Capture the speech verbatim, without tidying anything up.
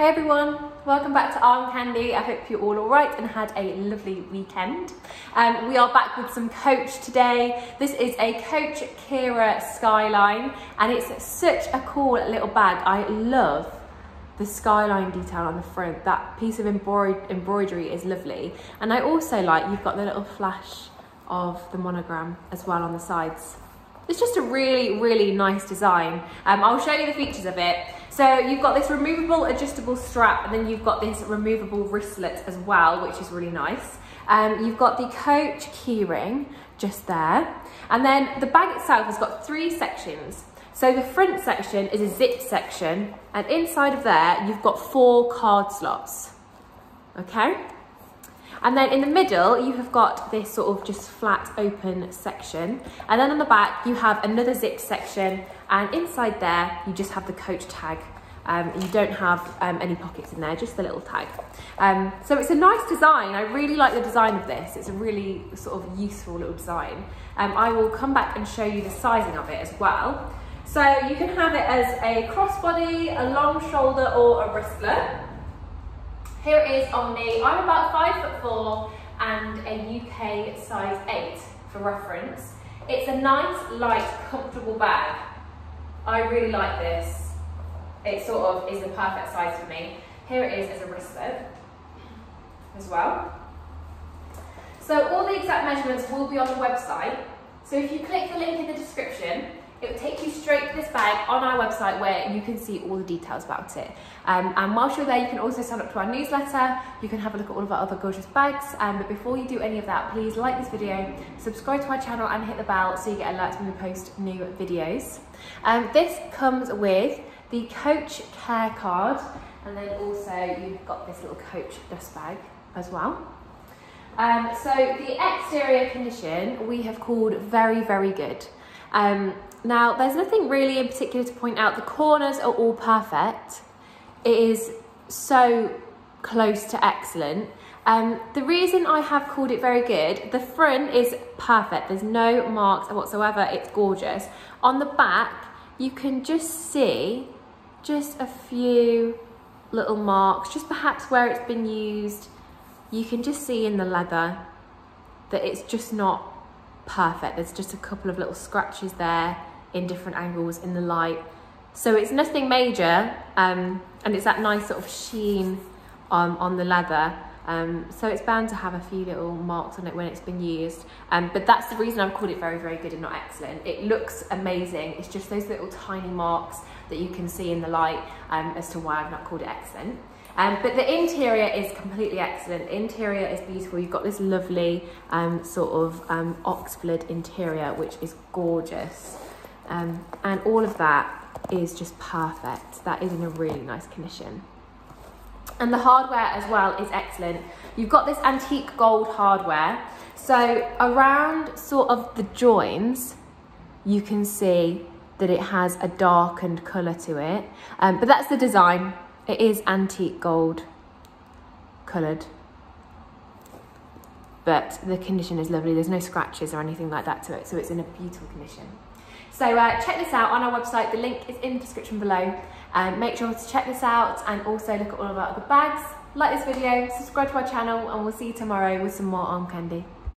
Hey everyone, welcome back to Arm Candy. I hope you're all alright and had a lovely weekend. Um, we are back with some Coach today. This is a Coach Kira Skyline and it's such a cool little bag. I love the skyline detail on the front. That piece of embroid embroidery is lovely. And I also like you've got the little flash of the monogram as well on the sides. It's just a really, really nice design. Um, I'll show you the features of it. So you've got this removable adjustable strap and then you've got this removable wristlet as well, which is really nice. Um, you've got the Coach keyring just there. And then the bag itself has got three sections. So the front section is a zip section and inside of there, you've got four card slots, okay? And then in the middle, you have got this sort of just flat open section. And then on the back, you have another zip section. And inside there, you just have the Coach tag. Um, you don't have um, any pockets in there, just the little tag. Um, so it's a nice design. I really like the design of this. It's a really sort of useful little design. Um, I will come back and show you the sizing of it as well. So you can have it as a crossbody, a long shoulder, or a wristlet. Here it is on me. I'm about five foot four and a U K size eight for reference. It's a nice, light, comfortable bag. I really like this. It sort of is the perfect size for me. Here it is as a wristlet as well. So all the exact measurements will be on the website. So if you click the link in the description, it will take you straight to this bag on our website where you can see all the details about it. Um, and whilst you're there, you can also sign up to our newsletter. You can have a look at all of our other gorgeous bags. Um, but before you do any of that, please like this video, subscribe to our channel and hit the bell so you get alerts when we post new videos. Um, this comes with the Coach care card. And then also you've got this little Coach dust bag as well. Um, so the exterior condition we have called very, very good. Um, Now, there's nothing really in particular to point out. The corners are all perfect. It is so close to excellent. Um, the reason I have called it very good, the front is perfect. There's no marks whatsoever. It's gorgeous. On the back, you can just see just a few little marks, just perhaps where it's been used. You can just see in the leather that it's just not perfect. There's just a couple of little scratches there in different angles in the light, so it's nothing major, um, and it's that nice sort of sheen on, on the leather, um, so it's bound to have a few little marks on it when it's been used, um, but that's the reason I've called it very, very good and not excellent. It looks amazing, it's just those little tiny marks that you can see in the light, um, as to why I've not called it excellent. Um, but the interior is completely excellent. The interior is beautiful. You've got this lovely um, sort of um, oxford interior, which is gorgeous. Um, and all of that is just perfect. That is in a really nice condition. And the hardware as well is excellent. You've got this antique gold hardware. So around sort of the joins, you can see that it has a darkened colour to it. Um, but that's the design. It is antique gold coloured, but the condition is lovely. There's no scratches or anything like that to it, so it's in a beautiful condition. So uh, check this out on our website. The link is in the description below. Um, make sure to check this out and also look at all of our other bags. Like this video, subscribe to our channel, and we'll see you tomorrow with some more Arm Candy.